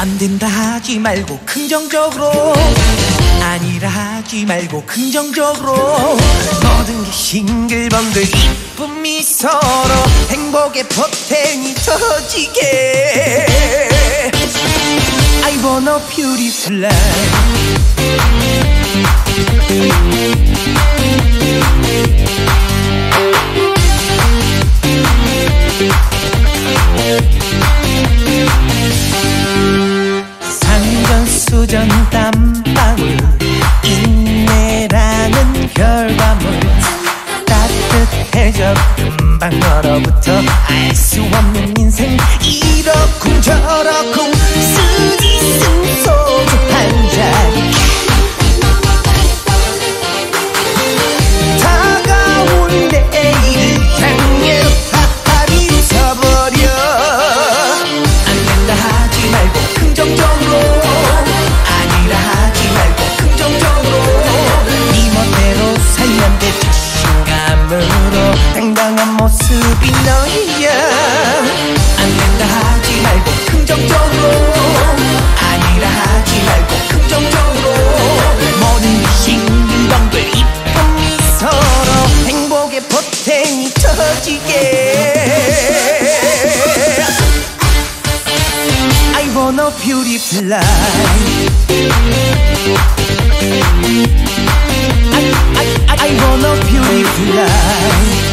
안 된다 하지 말고 긍정적으로, 아니라 하지 말고 긍정적으로. 모든 게 싱글벙글 기쁜 미소로 행복의 포텐이 터지게. I want a beautiful life. 산전수전 땀방울, 인내라는 결과물. 따뜻해져 금방 너로부터 알 수 없는 인생 이러쿵 저러쿵. 당당한 모습이 너야. 안 된다 하지 말고 긍정적으로, 아니라 하지 말고 긍정적으로. 모든 싱글벙글 이쁜 미소로 행복의 포텐이 터지게. I want a beautiful life. I want a beautiful life.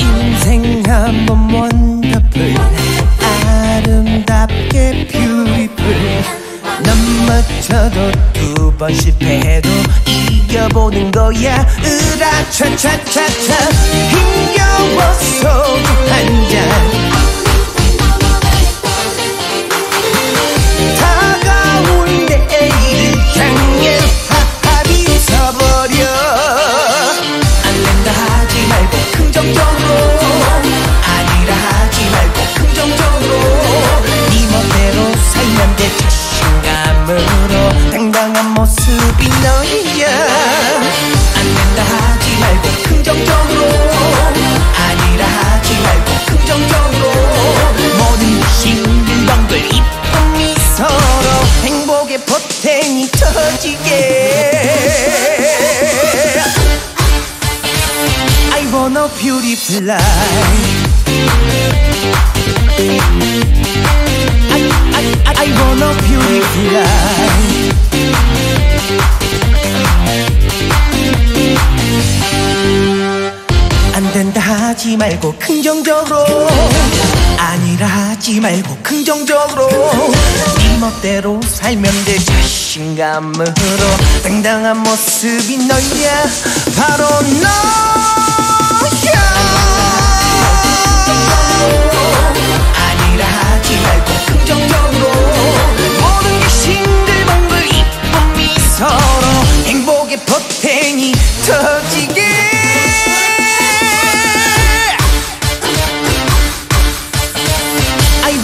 인생 한번 wonderful, 아름답게 beautiful. 넘어져도 두 번 실패해도 이겨보는 거야. 으라차차차차 힘겨워 소주 한 잔. 당당한 모습이 너야. 안 된다 하지 말고 긍정적으로, 아니라 하지 말고 긍정적으로. 모든 싱글벙글 이쁜 미소로 행복의 포텐이 터지게. I want a beautiful life. I want a beautiful life. 안 된다 하지 말고 긍정적으로, 아니라 하지 말고 긍정적으로. 네 멋대로 살면 돼. 자신감으로 당당한 모습이 너야. 바로 너야.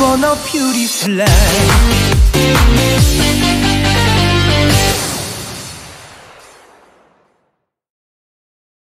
I want a beautiful life.